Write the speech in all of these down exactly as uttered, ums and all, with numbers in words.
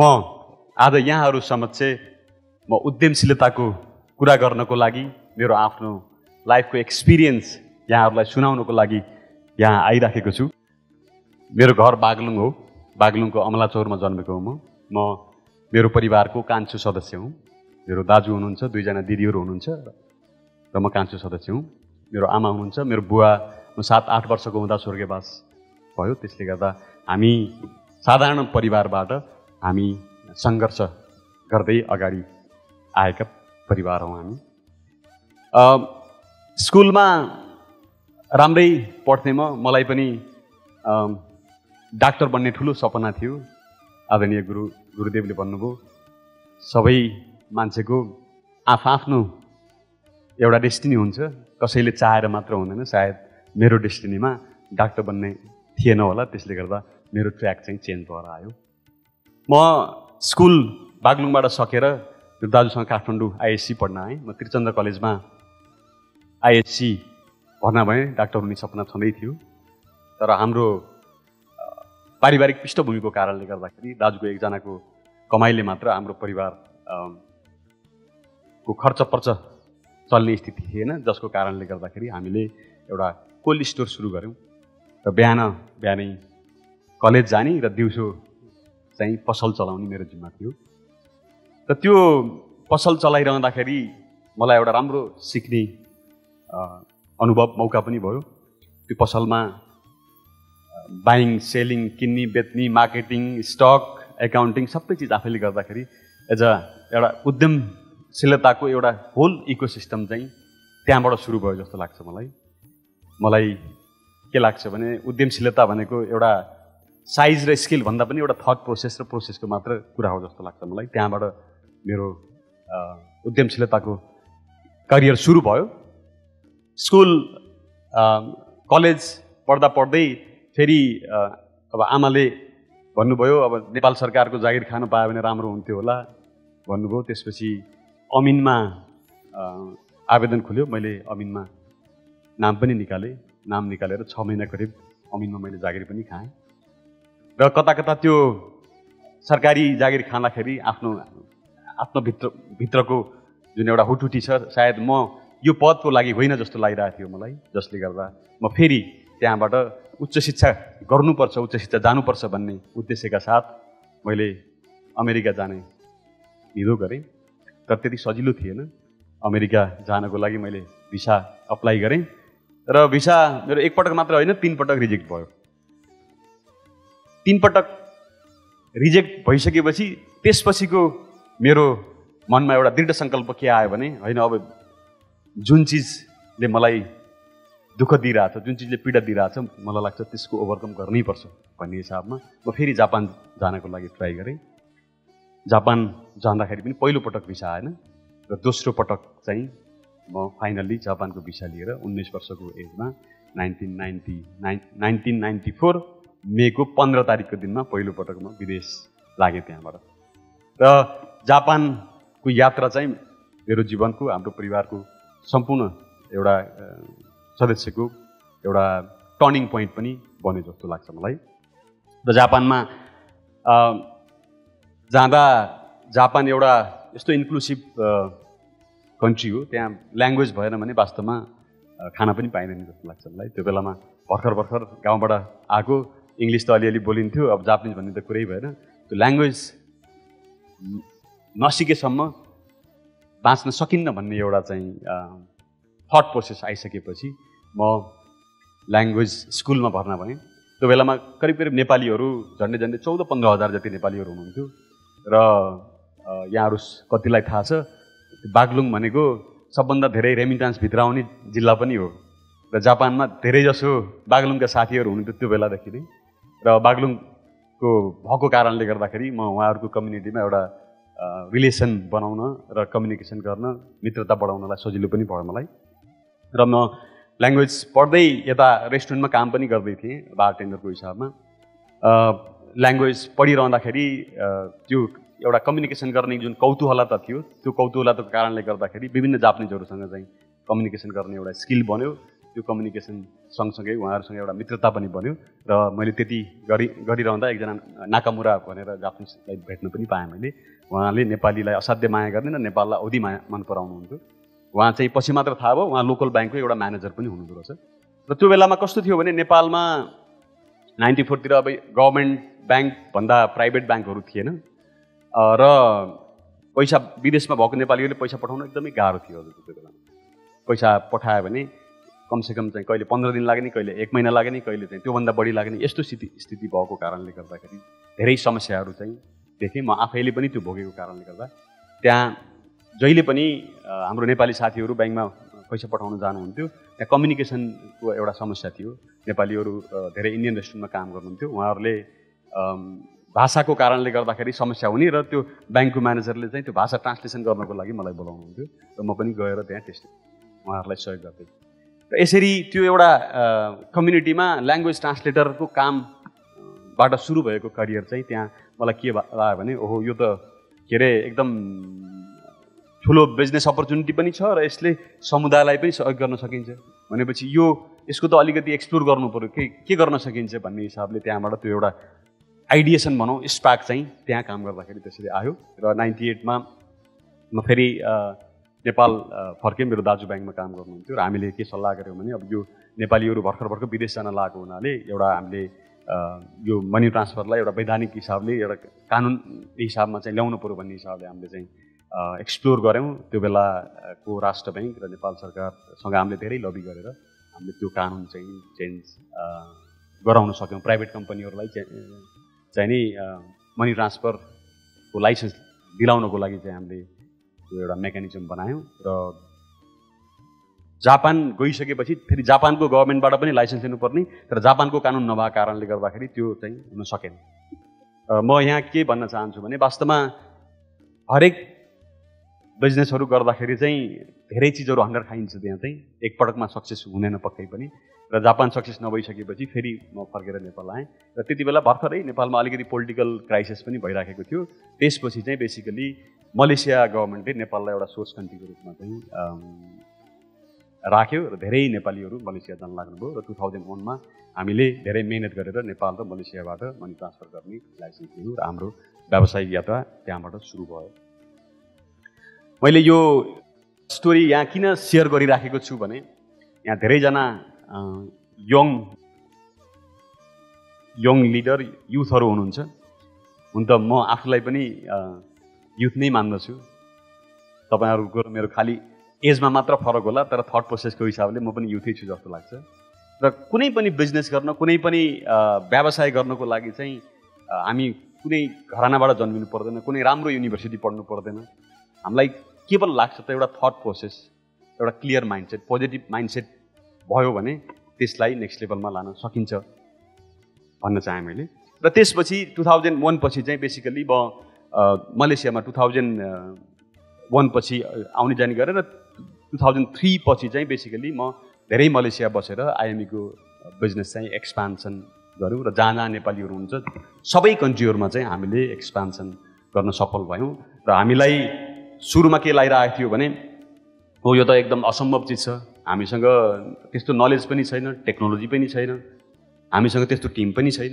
म आज यहाँहरु समक्ष म उद्यमशीलताको कुरा गर्नको लागि मेरो आफ्नो लाइफको एक्सपिरियन्स यहाँहरुलाई सुनाउनको लागि यहाँ आइराखेको छु। मेरो घर बागलुङ हो। बागलुङको अमलाचौरमा जन्मेको हुँ। म मेरो परिवारको कान्छो सदस्य हुँ। मेरो दाजु हुनुहुन्छ, दुई जना दिदीहरु हुनुहुन्छ र म कान्छो सदस्य हुँ। मेरो आमा हुनुहुन्छ। मेरो बुवा म सात आठ वर्षको हुँदा स्वर्गवास भयो। त्यसले गर्दा हामी साधारण परिवारबाट हामी संघर्ष गर्दै अगाडि आएका परिवार हौं हामी। स्कुलमा राम्रै पढ्थेमा मलाई पनि डाक्टर बन्ने ठूलो सपना थियो। आदरणीय गुरु गुरुदेवले भन्नुभयो सबै मान्छेको आफआफ्नो एउटा डेस्टिनी हुन्छ, कसैले चाहेर मात्र हुँदैन। सायद मेरो डेस्टिनीमा डाक्टर बन्ने थिएन होला, त्यसले गर्दा मेरो ट्र्याक चाहिँ चेन्ज भएर आयो। म स्कुल बागलुङबाट सकेर मेरो दाजुसँग काठमाडौँ आइएससी पढ्न आएँ। म त्रिचन्द्र कलेजमा आइएससी भर्ना भएँ। डाक्टर हुने सपना छँदै थियो, तर हाम्रो पारिवारिक पृष्ठभूमिको कारणले गर्दाखेरि दाजुको एकजनाको कमाइले मात्र हाम्रो परिवार को खर्च पर्च चल्ने स्थिति थिएन, जसको कारणले गर्दाखेरि हामीले एउटा कोल्ड स्टोर सुरु गऱ्यौँ र बिहान बिहानै कलेज जाने र दिउँसो चाहिँ पसल चलाउने मेरो जिम्मा थियो। र त्यो पसल चलाइरहँदाखेरि मलाई एउटा राम्रो सिक्ने अनुभव मौका पनि भयो। त्यो पसलमा बाइङ, सेलिङ, किन्ने बेच्ने, मार्केटिङ, स्टक, एकाउन्टिङ सबै चिज आफैले गर्दाखेरि एज अ एउटा उद्यमशीलताको एउटा होल इकोसिस्टम चाहिँ त्यहाँबाट सुरु भयो जस्तो लाग्छ मलाई। मलाई के लाग्छ भने उद्यमशीलता भनेको एउटा साइज र स्केल भन्दा पनि एउटा थट प्रोसेस र प्रोसेसको मात्र कुरा हो जस्तो लाग्छ मलाई। त्यहाँबाट मेरो उद्यमशीलताको करियर सुरु भयो। स्कुल कलेज पढ्दा पढ्दै फेरि अब आमाले भन्नुभयो अब नेपाल सरकारको जागिर खानु पायो भने राम्रो हुन्थ्यो होला भन्नुभयो। त्यसपछि अमिनमा आवेदन खुल्यो। मैले अमिनमा नाम पनि निकालेँ। नाम निकालेर छ महिना करिब अमिनमा मैले जागिर पनि खाएँ र कता कता त्यो सरकारी जागिर खाँदाखेरि आफ्नो आफ्नो भित्र भित्रको जुन एउटा हुटुटी छ, सायद म यो पदको लागि होइन जस्तो लागिरहेको थियो मलाई, जसले गर्दा म फेरि त्यहाँबाट उच्च शिक्षा गर्नुपर्छ, उच्च शिक्षा जानुपर्छ भन्ने उद्देश्यका साथ मैले अमेरिका जाने निधो गरेँ। तर त्यति सजिलो थिएन। अमेरिका जानको लागि मैले भिसा अप्लाई गरेँ र भिसा मेरो एकपटक मात्र होइन, तीन पटक रिजेक्ट भयो। तीन पटक रिजेक्ट भइसकेपछि त्यसपछिको मेरो मनमा एउटा दृढ सङ्कल्प के आयो भने होइन, अब जुन चिजले मलाई दुःख दिइरहेछ, जुन चिजले पीडा दिइरहेछ, मलाई लाग्छ त्यसको ओभरकम गर्नैपर्छ भन्ने हिसाबमा म फेरि जापान जानको लागि ट्राई गरेँ। जापान जाँदाखेरि पनि पहिलोपटक भिसा आएन र दोस्रो पटक चाहिँ म फाइनल्ली जापानको भिसा लिएर उन्नाइस वर्षको एजमा nineteen ninety nine nineteen ninety four मेको पन्ध्र तारिकको दिनमा पहिलोपटक म विदेश लागेँ त्यहाँबाट। र जापानको यात्रा चाहिँ मेरो जीवनको, हाम्रो परिवारको सम्पूर्ण एउटा सदस्यको एउटा टर्निङ पोइन्ट पनि बन्यो जस्तो लाग्छ मलाई। र जापानमा जाँदा जापान एउटा यस्तो इन्क्लुसिभ कन्ट्री हो, त्यहाँ ल्याङ्ग्वेज भएन भने वास्तवमा खाना पनि पाइँदैन जस्तो लाग्छ मलाई। त्यो बेलामा भर्खर भर्खर गाउँबाट आएको, इङ्ग्लिस त अलिअलि बोलिन्थ्यो, अब जापानिज भन्ने त कुरै भएन। त्यो ल्याङ्ग्वेज नसिकेसम्म बाँच्न सकिन्न भन्ने एउटा चाहिँ थट प्रोसेस आइसकेपछि म ल्याङ्ग्वेज स्कुलमा भर्ना भएँ। त्यो बेलामा करिब करिब नेपालीहरू झन्डै झन्डै चौध पन्ध्र हजार जति नेपालीहरू हुनुहुन्थ्यो र यहाँहरू कतिलाई थाहा छ बागलुङ भनेको सबभन्दा धेरै रेमिटान्स भित्र आउने जिल्ला पनि हो र जापानमा धेरैजसो बागलुङका साथीहरू हुनुहुन्थ्यो त्यो बेलादेखि नै। र बागलुङको भएको कारणले गर्दाखेरि म उहाँहरूको कम्युनिटीमा एउटा रिलेसन बनाउन र कम्युनिकेसन गर्न, मित्रता बढाउनलाई सजिलो पनि भयो मलाई। र म ल्याङ्ग्वेज पढ्दै यता रेस्टुरेन्टमा काम पनि गर्दै थिएँ बारटेन्डरको हिसाबमा। ल्याङ्ग्वेज पढिरहँदाखेरि त्यो एउटा कम्युनिकेसन गर्ने जुन कौतूहलता थियो, त्यो कौतूहलताको कारणले गर्दाखेरि विभिन्न जापानिजहरूसँग चाहिँ कम्युनिकेसन गर्ने एउटा स्किल बन्यो। त्यो कम्युनिकेसन सँगसँगै उहाँहरुसँग एउटा मित्रता पनि बन्यो र मैले त्यति गरि गरिरहँदा एकजना नाकामुरा भनेर जापानिजलाई भेट्न पनि पाएँ मैले। उहाँले नेपालीलाई असाध्य माया गर्दैन, नेपाललाई औधी माया मन पराउनुहुन्थ्यो। उहाँ चाहिँ पछि मात्र थाहा भयो उहाँ लोकल बैंकको एउटा म्यानेजर पनि हुनुहुँदो रहेछ। र त्यो बेलामा कस्तो थियो भने नेपालमा नाइन्टी फोर तिर अब गभर्नमेन्ट बैंक भन्दा प्राइभेट बैंकहरू थिएन र पैसा विदेशमा भएको नेपालीहरूले पैसा पठाउन एकदमै गाह्रो थियो। हजुर त्यो बेलामा पैसा पठायो भने कमसेकम चाहिँ कहिले पन्ध्र दिन लाग्ने, कहिले एक महिना लाग्ने, कहिले चाहिँ त्योभन्दा बढी लाग्ने, यस्तो स्थिति स्थिति भएको कारणले गर्दाखेरि धेरै समस्याहरू चाहिँ देखेँ म आफैले पनि। त्यो भोगेको कारणले गर्दा त्यहाँ जहिले पनि हाम्रो नेपाली साथीहरू ब्याङ्कमा पैसा पठाउन जानुहुन्थ्यो, त्यहाँ कम्युनिकेसनको एउटा समस्या थियो। नेपालीहरू धेरै इन्डियन रेस्टुरेन्टमा काम गर्नुहुन्थ्यो, उहाँहरूले भाषाको कारणले गर्दाखेरि समस्या हुने र त्यो ब्याङ्कको म्यानेजरले चाहिँ त्यो भाषा ट्रान्सलेसन गर्नको लागि मलाई बोलाउनुहुन्थ्यो र म पनि गएर त्यहाँ त्यस्तो उहाँहरूलाई सहयोग गर्थेँ। र यसरी त्यो एउटा कम्युनिटीमा ल्याङ्ग्वेज ट्रान्सलेटरको कामबाट सुरु भएको करियर चाहिँ त्यहाँ मलाई के लाग्यो भने ओहो यो त के अरे एकदम ठुलो बिजनेस अपर्च्युनिटी पनि छ र यसले समुदायलाई पनि सहयोग गर्न सकिन्छ भनेपछि यो यसको त अलिकति एक्सप्लोर गर्नु पऱ्यो के के गर्न सकिन्छ भन्ने हिसाबले त्यहाँबाट त्यो एउटा आइडिएसन भनौँ स्पार्क चाहिँ त्यहाँ काम गर्दाखेरि त्यसरी आयो। र नाइन्टी एटमा म फेरि नेपाल फर्केँ, मेरो दाजु ब्याङ्कमा काम गर्नुहुन्थ्यो र हामीले के सल्लाह गऱ्यौँ भने अब यो नेपालीहरू भर्खर भर्खर विदेश जान लागेको हुनाले एउटा हामीले यो मनी ट्रान्सफरलाई एउटा वैधानिक हिसाबले एउटा कानुन हिसाबमा चाहिँ ल्याउनु पऱ्यो भन्ने हिसाबले हामीले चाहिँ एक्सप्लोर गऱ्यौँ। त्यो बेलाको राष्ट्र ब्याङ्क र नेपाल सरकारसँग हामीले धेरै लबी गरेर हामीले त्यो कानुन चाहिँ चेन्ज गराउन सक्यौँ। प्राइभेट कम्पनीहरूलाई चाहिँ नि मनी ट्रान्सफरको लाइसेन्स दिलाउनको लागि चाहिँ हामीले एउटा मेकानिजम बनायौँ र जापान गइसकेपछि फेरि जापानको गभर्मेन्टबाट पनि लाइसेन्स लिनुपर्ने तर जापानको कानुन नभएको कारणले गर्दाखेरि त्यो चाहिँ हुन सकेन। म यहाँ के भन्न चाहन्छु भने वास्तवमा हरेक बिजनेसहरू गर्दाखेरि चाहिँ धेरै चिजहरू हन्डर खाइन्छ, त्यहाँ चाहिँ एकपटकमा सक्सेस हुँदैन पक्कै पनि। र जापान सक्सेस नभइसकेपछि फेरि म फर्केर नेपाल आएँ र त्यति बेला भर्खरै नेपालमा अलिकति पोलिटिकल क्राइसिस पनि भइराखेको थियो। त्यसपछि चाहिँ बेसिकली मलेसिया गभर्मेन्टले नेपाललाई एउटा सोर्स कन्ट्रीको रूपमा चाहिँ राख्यो र धेरै नेपालीहरू मलेसिया जान लाग्नुभयो र टु थाउजन्ड वानमा हामीले धेरै मेहनत गरेर नेपाल र मलेसियाबाट मनी ट्रान्सफर गर्ने लाइसेन्स लियौँ र हाम्रो व्यावसायिक यात्रा त्यहाँबाट सुरु भयो। मैले यो स्टोरी यहाँ किन सेयर गरिराखेको छु भने यहाँ धेरैजना यङ यङ लिडर युथहरू हुनुहुन्छ। हुन त म आफूलाई पनि युथ नै मान्दछु, तपाईँहरूको मेरो खाली एजमा मात्र फरक होला तर थट प्रोसेसको हिसाबले म पनि युथै छु जस्तो लाग्छ। र कुनै पनि बिजनेस गर्न, कुनै पनि व्यवसाय गर्नको लागि चाहिँ हामी कुनै घरानाबाट जन्मिनु पर्दैन, कुनै राम्रो युनिभर्सिटी पढ्नु पर्दैन। हामीलाई केवल लाग्छ त एउटा थट प्रोसेस, एउटा क्लियर माइन्डसेट, पोजिटिभ माइन्डसेट भयो भने त्यसलाई नेक्स्ट लेभलमा लान सकिन्छ भन्न चाहेँ मैले। र त्यसपछि टु थाउजन्ड वान पछि चाहिँ बेसिकली म मलेसियामा टु थाउजन्ड वान पछि आउने जाने गरेर टु थाउजन्ड थ्री पछि चाहिँ बेसिकली म धेरै मलेसिया बसेर आइएमईको बिजनेस चाहिँ एक्सपान्सन गऱ्यौँ र जहाँ जहाँ नेपालीहरू हुन्छ सबै कन्ट्रीहरूमा चाहिँ हामीले एक्सपान्सन गर्न सफल भयौँ। र हामीलाई सुरुमा के लागिरहेको थियो भने हो यो त एकदम असम्भव चिज छ, हामीसँग त्यस्तो नलेज पनि छैन, टेक्नोलोजी पनि छैन, हामीसँग त्यस्तो टिम पनि छैन।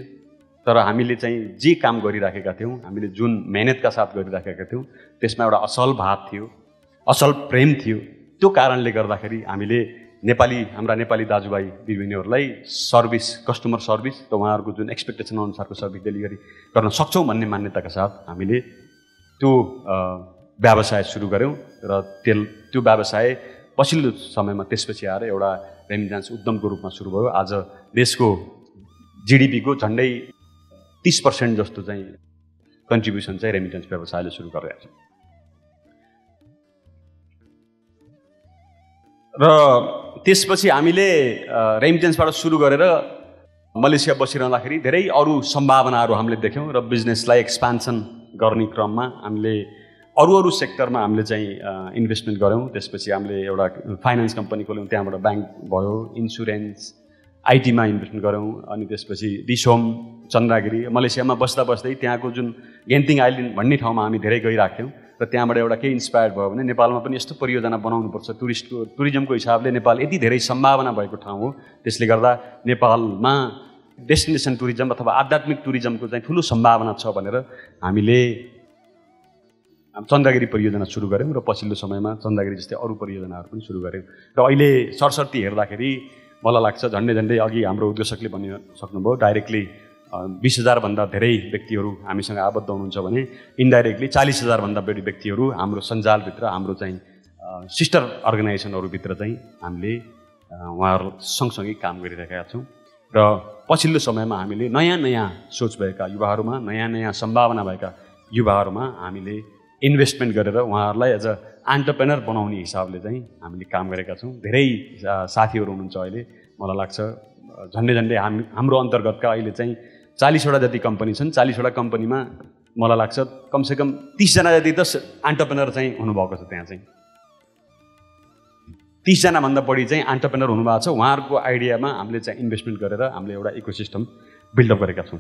तर हामीले चाहिँ जे काम गरिराखेका थियौँ, हामीले जुन मेहनतका साथ गरिराखेका थियौँ त्यसमा एउटा असल भाव थियो, असल प्रेम थियो। त्यो कारणले गर्दाखेरि हामीले नेपाली हाम्रा नेपाली दाजुभाइ दिदीबहिनीहरूलाई सर्भिस, कस्टमर सर्भिस र उहाँहरूको जुन एक्सपेक्टेसन अनुसारको सर्भिस डेलिभरी गर्न सक्छौँ भन्ने मान्यताका साथ हामीले त्यो व्यवसाय सुरु गऱ्यौँ। र त्यो व्यवसाय पछिल्लो समयमा त्यसपछि आएर एउटा रेमिट्यान्स उद्यमको रूपमा सुरु भयो। आज देशको जिडिपीको झन्डै तीस पर्सेंट जस्तो चाहिँ कन्ट्रिब्युसन चाहिँ रेमिटेन्स व्यवसायले सुरु गरिरहेको छ। र त्यसपछि हामीले रेमिटेन्सबाट सुरु गरेर मलेसिया बसिरहँदाखेरि धेरै अरू सम्भावनाहरू हामीले देख्यौँ र बिजनेसलाई एक्सपान्सन गर्ने क्रममा हामीले अरू अरू सेक्टरमा हामीले चाहिँ इन्भेस्टमेन्ट गऱ्यौँ। त्यसपछि हामीले एउटा फाइनेन्स कम्पनी खोल्यौँ, त्यहाँबाट ब्याङ्क भयो, इन्सुरेन्स, आइटीमा इन्भेस्टमेन्ट गऱ्यौँ। अनि त्यसपछि रिसोम, चन्द्रागिरी, मलेसियामा बस्दा बस्दै त्यहाँको जुन गेन्टिङ आइल्यान्ड भन्ने ठाउँमा हामी धेरै गइरहेको थियौँ र त्यहाँबाट एउटा के इन्स्पायर्ड भयो भने नेपालमा पनि यस्तो परियोजना बनाउनु पर्छ। टुरिस्ट टुरिज्मको हिसाबले नेपाल यति धेरै सम्भावना भएको ठाउँ हो, त्यसले गर्दा नेपालमा डेस्टिनेसन टुरिज्म अथवा आध्यात्मिक टुरिज्मको चाहिँ ठुलो सम्भावना छ भनेर हामीले चन्द्रगिरी परियोजना सुरु गर्यौं र पछिल्लो समयमा चन्द्रगिरी जस्तै अरू परियोजनाहरू पनि सुरु गर्यौं। र अहिले सरसर्ती हेर्दाखेरि मलाई लाग्छ झन्डै झन्डै अघि हाम्रो उद्घोषकले भन्न सक्नुभयो डाइरेक्टली बीस हजार भन्दा धेरै व्यक्तिहरू हामीसँग आबद्ध हुनुहुन्छ भने इन्डाइरेक्टली चालीस हजार भन्दा बढी व्यक्तिहरू हाम्रो सञ्जालभित्र हाम्रो चाहिँ सिस्टर अर्गनाइजेसनहरूभित्र चाहिँ हामीले उहाँहरू सँगसँगै काम गरिरहेका छौँ। र पछिल्लो समयमा हामीले नयाँ नयाँ सोच भएका युवाहरूमा नयाँ नयाँ सम्भावना भएका युवाहरूमा हामीले इन्भेस्टमेन्ट गरेर उहाँहरूलाई एज अ एन्टरप्रेनर बनाउने हिसाबले चाहिँ हामीले काम गरेका छौँ। धेरै साथीहरू हुनुहुन्छ अहिले, मलाई लाग्छ झन्डै झन्डै हामी हाम्रो अन्तर्गतका अहिले चाहिँ चालीसवटा जति कम्पनी छन्, चालीसवटा कम्पनीमा मलाई लाग्छ कमसेकम तीसजना जति त एन्टरप्रेनर चाहिँ हुनुभएको छ। त्यहाँ चाहिँ तीसजना भन्दा बढी चाहिँ एन्टरप्रेनर हुनुभएको छ। उहाँहरूको आइडियामा हामीले चाहिँ इन्भेस्टमेन्ट गरेर हामीले एउटा इकोसिस्टम बिल्डअप गरेका छौँ।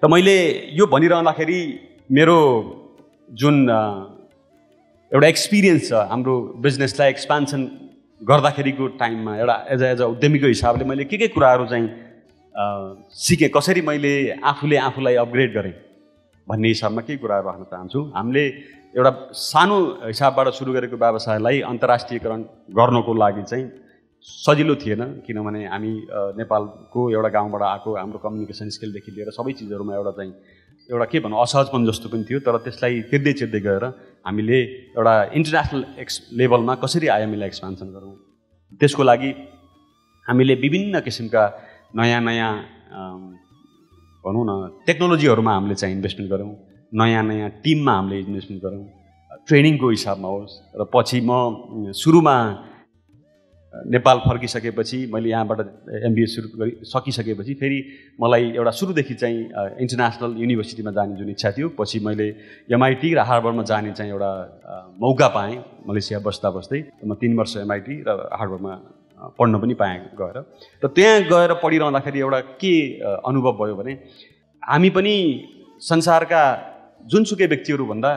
र मैले यो भनिरहँदाखेरि मेरो जुन एउटा एक्सपिरियन्स छ हाम्रो बिजनेसलाई एक्सपेन्सन गर्दाखेरिको टाइममा एउटा एज एज उद्यमीको हिसाबले मैले के के कुराहरू चाहिँ सिकेँ, कसरी मैले आफूले आफूलाई अपग्रेड गरेँ भन्ने हिसाबमा केही कुराहरू राख्न चाहन्छु। हामीले एउटा सानो हिसाबबाट सुरु गरेको व्यवसायलाई अन्तर्राष्ट्रियकरण गर्नको लागि चाहिँ सजिलो थिएन, किनभने हामी नेपालको एउटा गाउँबाट आएको हाम्रो कम्युनिकेसन स्किलदेखि लिएर सबै चिजहरूमा एउटा चाहिँ एउटा के भन्नु असहजपन जस्तो पनि थियो। तर त्यसलाई चिर्दै चिर्दै गएर हामीले एउटा इन्टरनेसनल एक्स लेभलमा कसरी आइएमएलाई एक्सपेन्सन गरौँ, त्यसको लागि हामीले विभिन्न किसिमका नयाँ नयाँ भनौँ न टेक्नोलोजीहरूमा हामीले चाहिँ इन्भेस्टमेन्ट गऱ्यौँ, नयाँ नयाँ टिममा हामीले इन्भेस्टमेन्ट गऱ्यौँ, ट्रेनिङको हिसाबमा होस्। र पछि म सुरुमा नेपाल फर्किसकेपछि मैले यहाँबाट एमबिए सुरु गरि सकिसकेपछि फेरि मलाई एउटा सुरुदेखि चाहिँ इन्टरनेसनल युनिभर्सिटीमा जाने जुन इच्छा थियो, पछि मैले एमआइटी र हार्वर्डमा जाने चाहिँ एउटा मौका पाएँ। मलेसिया बस्दा बस्दै म तीन वर्ष एमआइटी र हार्वर्डमा पढ्न पनि पाएँ गएर। र त्यहाँ गएर पढिरहँदाखेरि एउटा के अनुभव भयो भने हामी पनि संसारका जुनसुकै व्यक्तिहरूभन्दा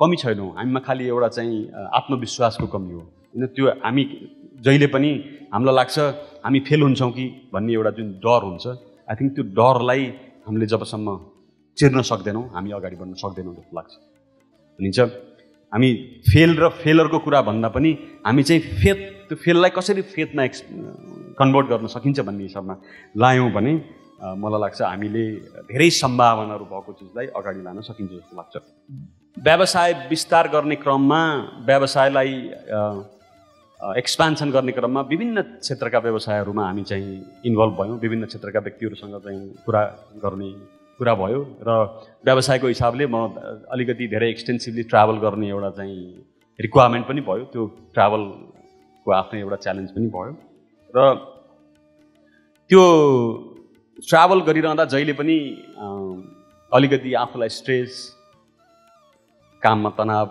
कमी छैनौँ, हामीमा खालि एउटा चाहिँ आत्मविश्वासको कमी हो। किन त्यो हामी जहिले पनि हामीलाई लाग्छ हामी फेल हुन्छौँ कि भन्ने एउटा जुन डर हुन्छ, आई थिङ्क त्यो डरलाई हामीले जबसम्म चिर्न सक्दैनौँ हामी अगाडि बढ्न सक्दैनौँ जस्तो लाग्छ। भनिन्छ हामी फेल र फेलरको कुरा भन्दा पनि हामी चाहिँ फेथ त्यो फेललाई कसरी फेथमा एक्स कन्भर्ट गर्न सकिन्छ भन्ने हिसाबमा लायौँ भने मलाई लाग्छ हामीले धेरै सम्भावनाहरू भएको चिजलाई अगाडि लान सकिन्छ जस्तो लाग्छ। व्यवसाय विस्तार गर्ने क्रममा, व्यवसायलाई एक्सपेन्सन गर्ने क्रममा विभिन्न क्षेत्रका व्यवसायहरूमा हामी चाहिँ इन्भल्भ भयौँ, विभिन्न क्षेत्रका व्यक्तिहरूसँग चाहिँ कुरा गर्ने कुरा भयो। र व्यवसायको हिसाबले म अलिकति धेरै एक्सटेन्सिभली ट्राभल गर्ने एउटा चाहिँ रिक्वायरमेन्ट पनि भयो, त्यो ट्राभल आफ्नै एउटा च्यालेन्ज पनि भयो। र त्यो ट्राभल गरिरहँदा जहिले पनि अलिकति आफूलाई स्ट्रेस, काममा तनाव,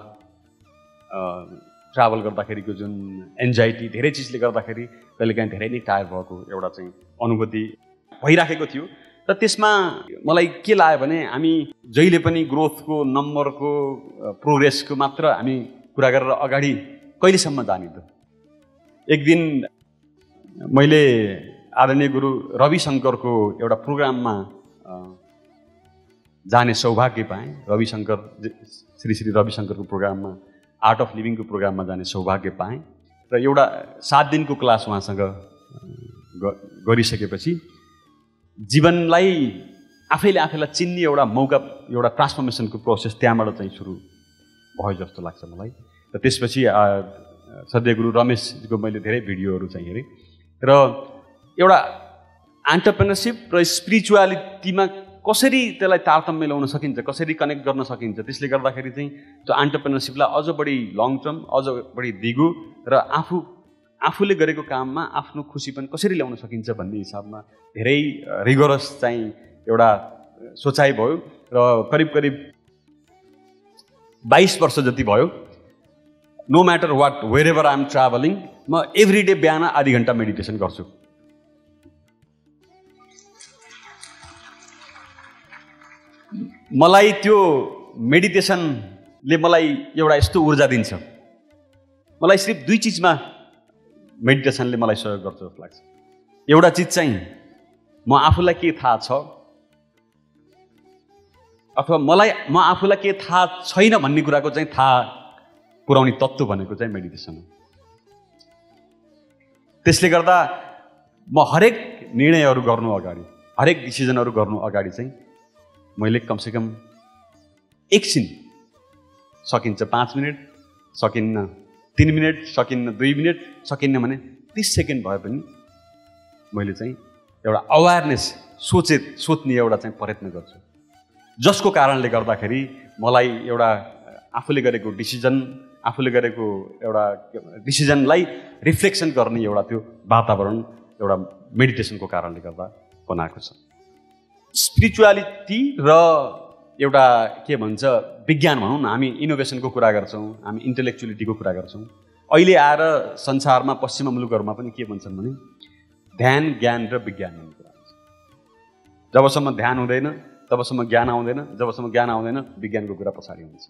ट्राभल गर्दाखेरिको जुन एन्जाइटी, धेरै चिजले गर्दाखेरि कहिलेकाहीँ धेरै नै टायर भएको एउटा चाहिँ अनुभूति भइराखेको थियो। र त्यसमा मलाई के लाग्यो भने हामी जहिले पनि ग्रोथको, नम्बरको, प्रोग्रेसको मात्र हामी कुरा गरेर अगाडि कहिलेसम्म जाने त। एक दिन मैले आदरणीय गुरु रविशङ्करको एउटा प्रोग्राममा जाने सौभाग्य पाएँ। रविशङ्कर श्री श्री रविशङ्करको प्रोग्राममा, आर्ट अफ लिभिङको प्रोग्राममा जाने सौभाग्य पाएँ। र एउटा सात दिनको क्लास उहाँसँग गरिसकेपछि जीवनलाई आफैले आफैलाई चिन्ने एउटा मौका, एउटा ट्रान्सफर्मेसनको प्रोसेस त्यहाँबाट चाहिँ सुरु भयो जस्तो लाग्छ मलाई। र त्यसपछि सद्य गुरु रमेशजीको मैले धेरै भिडियोहरू चाहिँ हेरेँ र एउटा एन्टरप्रेनरसिप र स्पिरिचुअलिटीमा कसरी त्यसलाई तारतम्य ल्याउन सकिन्छ, कसरी कनेक्ट गर्न सकिन्छ, त्यसले गर्दाखेरि चाहिँ त्यो एन्टरप्रेनरसिपलाई अझ बढी लङ टर्म, अझ बढी दिगो र आफू आफूले गरेको काममा आफ्नो खुसीपन कसरी ल्याउन सकिन्छ भन्ने हिसाबमा धेरै रिगोरस चाहिँ एउटा सोचाइ भयो। र करिब करिब बाइस वर्ष जति भयो, no matter what wherever I'm travelling, म एभ्री डे बिहान आधी घन्टा मेडिटेसन गर्छु। मलाई त्यो मेडिटेसन ले मलाई एउटा यस्तो ऊर्जा दिन्छ। मलाई सिर्फ दुई चीजमा मेडिटेसनले मलाई सहयोग गर्छ जस्तो लाग्छ। एउटा चीज चाहिँ म आफुलाई के थाहा छ अथवा मलाई म आफुलाई के थाहा छैन भन्ने कुराको चाहिँ थाहा पुराउने तत्त्व भनेको चाहिँ मेडिटेसन हो। त्यसले गर्दा म हरेक निर्णयहरु गर्नु अगाडि, हरेक डिसिजनहरु गर्नु अगाडि चाहिँ मैले कम से कम एकछिन, सकिन्छ पाँच मिनट, सकिन्न तीन मिनट, सकिन्न दुई मिनट, सकिन्न भने तीस सेकेन्ड भए पनि मैले चाहिँ एउटा अवेयरनेस सोचे सोच्ने एउटा चाहिँ प्रयत्न गर्छु, जसको कारणले गर्दाखेरि मलाई एउटा आफूले गरेको डिसिजन आफूले गरेको एउटा डिसिजनलाई रिफ्लेक्सन गर्ने एउटा त्यो वातावरण एउटा मेडिटेसनको कारणले गर्दा बनाएको छ। स्पिरिचुअलिटी र एउटा के भन्छ विज्ञान भनौं न, हामी इनोभेसनको कुरा गर्छौं, हामी इन्टेलेक्चुअलिटीको कुरा गर्छौं। अहिले आएर संसारमा पश्चिमा मुलुकहरुमा पनि के भन्छन् भने ध्यान, ज्ञान र विज्ञान भन्ने कुरा हुन्छ। जबसम्म ध्यान हुँदैन तबसम्म ज्ञान आउँदैन, जबसम्म ज्ञान आउँदैन विज्ञानको कुरा पछाडी हुन्छ।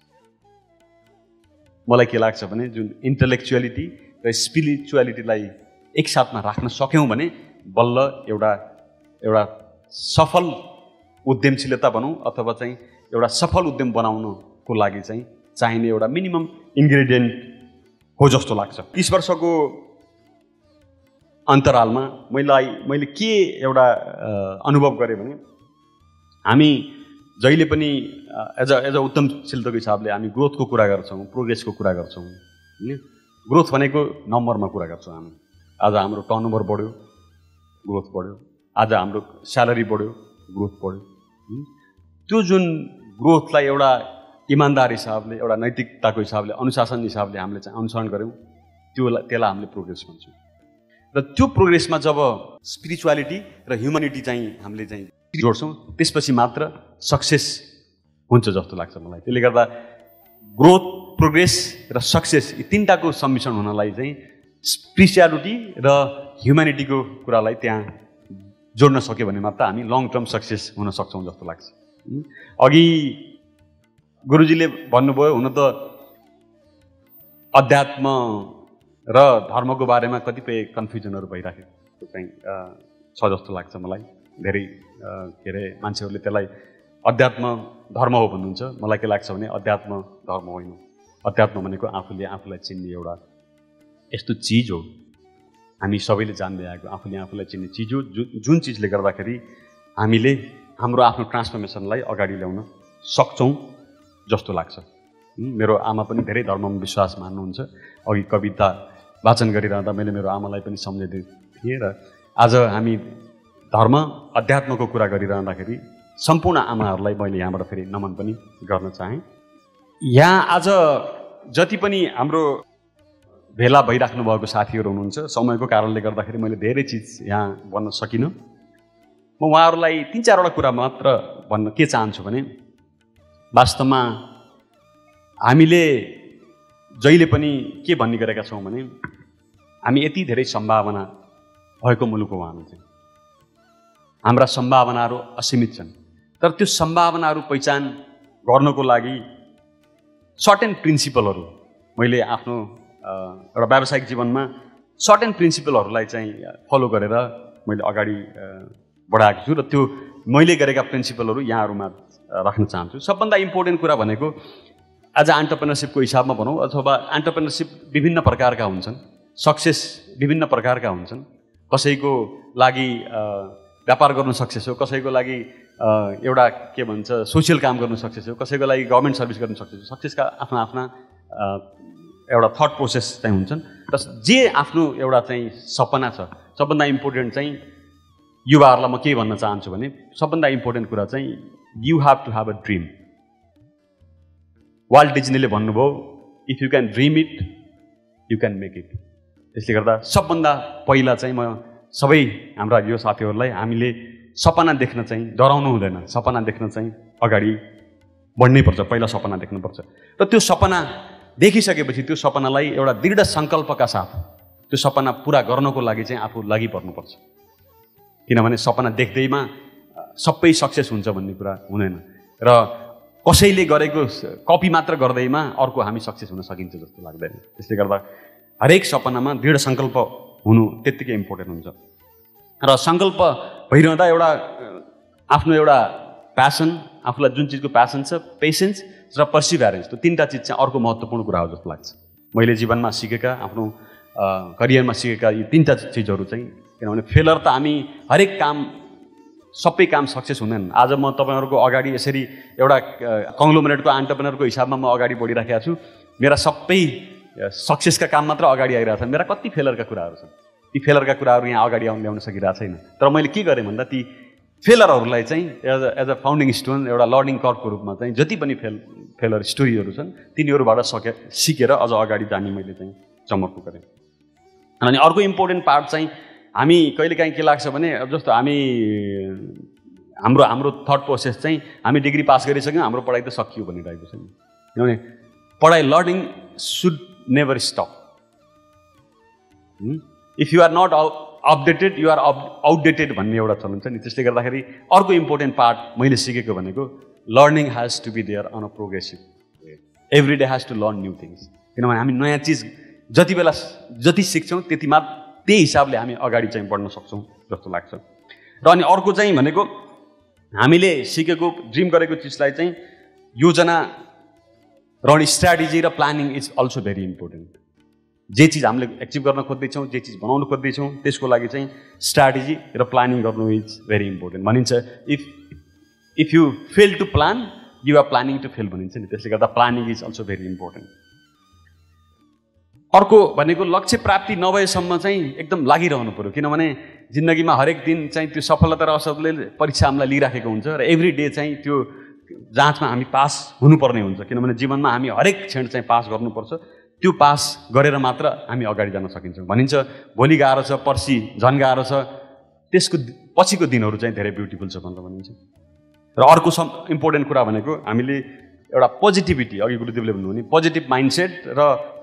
मलाई के लाग्छ भने जुन इन्टेलेक्चुअलिटी र स्पिरिचुअलिटीलाई एकसाथमा राख्न सक्यौं भने बल्ल एउटा एउटा सफल उद्यमशीलता भनौं अथवा चाहिँ एउटा सफल उद्यम बनाउनको लागि चाहिँ चाहिने एउटा मिनिमम इन्ग्रेडिएन्ट हो जस्तो लाग्छ। तीस वर्षको अन्तरालमा मलाई मैले के एउटा अनुभव गरे भने हामी जहिले पनि एज एज उद्यमशीलताको हिसाबले हामी ग्रोथको कुरा गर्छौं, प्रोग्रेसको कुरा गर्छौं, हैन? ग्रोथ भनेको नम्बरमा कुरा गर्छौं हामी। आज हाम्रो टर्नओभर बढ्यो, ग्रोथ बढ्यो। आज हाम्रो स्यालेरी बढ्यो, ग्रोथ बढ्यो। त्यो जुन ग्रोथलाई एउटा इमानदार हिसाबले, एउटा नैतिकताको हिसाबले, अनुशासन हिसाबले हामीले चाहिँ अनुसरण गर्यौं, त्योलाई त्यसलाई हामीले प्रोग्रेस भन्छौं। र त्यो प्रोग्रेसमा जब स्पिरिचुअलिटी र ह्युमनिटी चाहिँ हामीले चाहिँ जोड्छौं त्यसपछि मात्र सक्सेस हुन्छ जस्तो लाग्छ मलाई। त्यसले गर्दा ग्रोथ, प्रोग्रेस र सक्सेस यी तीनटाको सम्मिश्रण हुनलाई चाहिँ स्पिरिचुअलिटी र ह्युमनिटीको कुरालाई त्यहाँ जोड्न सक्यो भने मात्र हामी लङ टर्म सक्सेस हुन सक्छौं जस्तो लाग्छ। अघि गुरुजीले भन्नुभयो, हुन त अध्यात्म र धर्मको बारेमा कतिपय कन्फ्युजनहरू भइराखेको चाहिँ छ जस्तो लाग्छ मलाई। धेरै के अरे मान्छेहरूले त्यसलाई अध्यात्म धर्म हो भन्नुहुन्छ। मलाई के लाग्छ भने अध्यात्म धर्म होइन। अध्यात्म भनेको आफूले आफूलाई चिन्ने एउटा यस्तो चिज हो, हामी सबैले जान्दै आएको आफूले आफूलाई चिन्ने चिज हो, जु, जुन चिजले गर्दाखेरि हामीले हाम्रो आफ्नो ट्रान्सफर्मेसनलाई अगाडि ल्याउन सक्छौँ जस्तो लाग्छ। मेरो आमा पनि धेरै धर्ममा विश्वास मान्नुहुन्छ। अघि कविता वाचन गरिरहँदा मैले मेरो आमालाई पनि सम्झेदै थिएँ र आज हामी धर्म अध्यात्मको कुरा गरिरहँदाखेरि सम्पूर्ण आमाहरूलाई मैले यहाँबाट फेरि नमन पनि गर्न चाहेँ। यहाँ आज जति पनि हाम्रो भेला भइराख्नु भएको साथीहरू हुनुहुन्छ, समयको कारणले गर्दाखेरि मैले धेरै चिज यहाँ भन्न सकिनँ। म उहाँहरूलाई तीन चारवटा कुरा मात्र भन्न के चाहन्छु भने वास्तवमा हामीले जहिले पनि के भन्ने गरेका छौँ भने हामी यति धेरै सम्भावना भएको मुलुक हो। हामी चाहिँ हाम्रा सम्भावनाहरू असीमित छन्, तर त्यो सम्भावनाहरू पहिचान गर्नको लागि सर्टेन प्रिन्सिपलहरू मैले आफ्नो एउटा व्यावसायिक जीवनमा सर्टेन प्रिन्सिपलहरूलाई चाहिँ फलो गरेर मैले अगाडि बढाएको छु र त्यो मैले गरेका प्रिन्सिपलहरू यहाँहरूमा राख्न चाहन्छु। सबभन्दा इम्पोर्टेन्ट कुरा भनेको आज एन्टरप्रेनरसिपको हिसाबमा भनौँ अथवा एन्टरप्रेनरसिप विभिन्न प्रकारका हुन्छन्, सक्सेस विभिन्न प्रकारका हुन्छन्। कसैको लागि व्यापार गर्न सक्सेस हो, कसैको लागि एउटा के भन्छ सोसियल काम गर्न सक्सेस हो, कसैको लागि गभर्मेन्ट सर्भिस गर्न सक्सेस हो। सक्सेसका आफ्ना आफ्ना एउटा थट प्रोसेस चाहिँ हुन्छन् र जे आफ्नो एउटा चाहिँ सपना छ। सबभन्दा इम्पोर्टेन्ट चाहिँ युवाहरूलाई म के भन्न चाहन्छु भने सबभन्दा इम्पोर्टेन्ट कुरा चाहिँ you have to have a dream. Walt डिज्नीले भन्नुभयो, if you can dream it you can make it. त्यसले गर्दा सबभन्दा पहिला चाहिँ म सबै हाम्रा यो साथीहरूलाई हामीले सपना देख्न चाहिँ डराउनु हुँदैन, सपना देख्न चाहिँ अगाडि बढ्नै पर्छ, पहिला सपना देख्नुपर्छ। र त्यो सपना देखिसकेपछि त्यो सपनालाई एउटा दृढ सङ्कल्पका साथ त्यो सपना पुरा गर्नको लागि चाहिँ आफू लागि पर्नुपर्छ। किनभने सपना देख्दैमा सबै सक्सेस हुन्छ भन्ने कुरा हुँदैन। र कसैले गरेको कपी मात्र गर्दैमा अर्को हामी सक्सेस हुन सकिन्छ जस्तो लाग्दैन। त्यसले गर्दा हरेक सपनामा दृढ संकल्प हुनु त्यतिकै इम्पोर्टेन्ट हुन्छ र संकल्प भइरहँदा एउटा आफ्नो एउटा प्यासन, आफूलाई जुन चीजको प्यासन छ, पेशेन्स र पर्सिभ्यारेन्स, त्यो तीनटा चीज चाहिँ अर्को महत्त्वपूर्ण कुरा हो जस्तो लाग्छ। मैले जीवनमा सिकेका, आफ्नो करियरमा सिकेका यी तीनटा चीजहरू चाहिँ, किनभने फेलर त हामी हरेक काम, सबै काम सक्सेस हुँदैन। आज म तपाईहरुको अगाडि यसरी एउटा कङ्ग्लोमरेटको एन्टरप्रेन्योरको हिसाबमा म अगाडि बढिराखेको छु। मेरा सबै सक्सेसका काम मात्र अगाडि आइरहेको छ, मेरा कति फेलरका कुराहरू छन्। ती फेलरका कुराहरू यहाँ अगाडि आउन ल्याउन सकिरहेको छैन। तर मैले के गरेँ भन्दा ती फेलरहरूलाई चाहिँ as as a founding stone, एउटा लर्निङ कर्वको रूपमा चाहिँ जति पनि फेल फेलर स्टोरीहरू छन् तिनीहरूबाट सके सिकेर अझ अगाडि जाने मैले चाहिँ चमर्को गरेँ। अनि अर्को इम्पोर्टेन्ट पार्ट चाहिँ हामी कहिलेकाहीँ के लाग्छ भने जस्तो हामी हाम्रो हाम्रो थट प्रोसेस चाहिँ हामी डिग्री पास गरिसक्यौँ, हाम्रो पढाइ त सकियो भन्ने टाइपको छैन, किनभने पढाइ learning should never stop. If you are not updated you are outdated भन्ने एउटा चलन छ नि। त्यसले गर्दाखेरि अर्को इम्पोर्टेन्ट पार्ट मैले सिकेको भनेको learning has to be there on a progressive way. Every day has to learn new things, किनभने हामी नयाँ चिज जति बेला जति सिक्छौँ त्यति मात्र त्यही हिसाबले हामी अगाडि चाहिँ बढ्न सक्छौँ जस्तो लाग्छ। र अनि अर्को चाहिँ भनेको हामीले सिकेको, ड्रिम गरेको चिजलाई चाहिँ योजना र अनि स्ट्राटेजी र planning is also very important. जे चिज हामीले एक्चिभ गर्न खोज्दैछौँ, जे चिज बनाउन खोज्दैछौँ त्यसको लागि चाहिँ स्ट्राटेजी र प्लानिङ गर्नु इज भेरी इम्पोर्टेन्ट भनिन्छ। If if you fail to plan you are planning to fail भनिन्छ नि। त्यसले गर्दा planning is also very important. अर्को भनेको लक्ष्य प्राप्ति नभएसम्म चाहिँ एकदम लागिरहनु पऱ्यो, किनभने जिन्दगीमा हरेक दिन चाहिँ त्यो सफलता र असफलताले परीक्षा हामीलाई लिइराखेको हुन्छ र एभ्री डे चाहिँ त्यो जाँचमा हामी पास हुनुपर्ने हुन्छ, किनभने जीवनमा हामी हरेक क्षण चाहिँ पास गर्नुपर्छ। त्यो पास गरेर मात्र हामी अगाडि जान सकिन्छौँ। भनिन्छ भोलि गाह्रो छ, पर्सि झन् गाह्रो छ, त्यसको पछिको दिनहरू चाहिँ धेरै ब्युटिफुल छ भनेर भनिन्छ। र अर्को सम इम्पोर्टेन्ट कुरा भनेको हामीले एउटा पोजिटिभिटी, अघि गुरुदेवले भन्नुभयो नि, पोजिटिभ माइन्डसेट र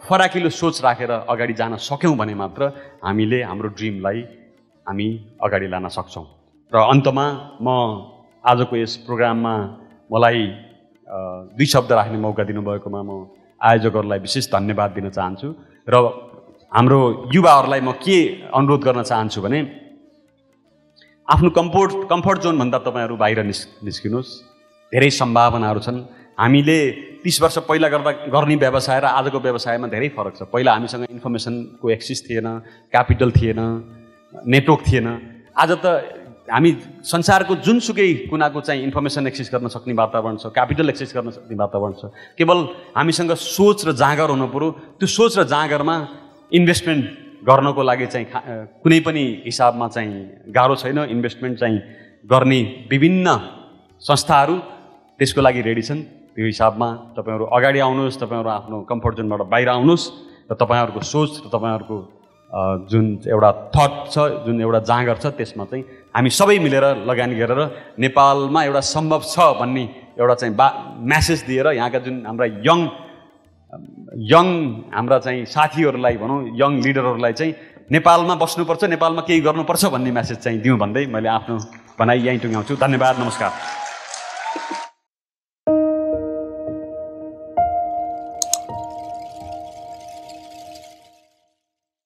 फराकिलो सोच राखेर अगाडि जान सक्यौँ भने मात्र हामीले हाम्रो ड्रिमलाई हामी अगाडि लान सक्छौँ। र अन्तमा म आजको यस प्रोग्राममा मलाई दुई शब्द राख्ने मौका दिनुभएकोमा म आयोजकहरूलाई विशेष धन्यवाद दिन चाहन्छु र हाम्रो युवाहरूलाई म के अनुरोध गर्न चाहन्छु भने आफ्नो कम्फोर्ट कम्फर्ट जोनभन्दा तपाईँहरू बाहिर निस् निस्किनुहोस्। धेरै सम्भावनाहरू छन्। हामीले तीस वर्ष पहिला गर्दा गर्ने व्यवसाय र आजको व्यवसायमा धेरै फरक छ। पहिला हामीसँग इन्फर्मेसनको एक्सेस थिएन, क्यापिटल थिएन, नेटवर्क थिएन। आज त हामी संसारको जुनसुकै कुनाको चाहिँ इन्फर्मेसन एक्सेस गर्न सक्ने वातावरण छ, क्यापिटल एक्सेस गर्न सक्ने वातावरण छ। केवल हामीसँग सोच र जाँगर हुनु पऱ्यो। त्यो सोच र जाँगरमा इन्भेस्टमेन्ट गर्नको लागि चाहिँ कुनै पनि हिसाबमा चाहिँ गाह्रो छैन। इन्भेस्टमेन्ट चाहिँ गर्ने विभिन्न संस्थाहरू त्यसको लागि रेडी छन्। त्यो हिसाबमा तपाईँहरू अगाडि आउनुहोस्, तपाईँहरू आफ्नो कम्फर्ट जोनबाट बाहिर आउनुहोस् र तपाईँहरूको सोच र तपाईँहरूको जुन एउटा थट छ, जुन एउटा जाँगर छ, त्यसमा चाहिँ हामी सबै मिलेर लगानी गरेर नेपालमा एउटा सम्भव छ भन्ने एउटा चाहिँ बा म्यासेज दिएर यहाँका जुन हाम्रा यङ यङ हाम्रा चाहिँ साथीहरूलाई भनौँ, यङ लिडरहरूलाई चाहिँ नेपालमा बस्नुपर्छ, नेपालमा केही गर्नुपर्छ भन्ने म्यासेज चाहिँ दिउँ भन्दै मैले आफ्नो भनाइ यहीँ टुङ्ग्याउँछु। धन्यवाद, नमस्कार।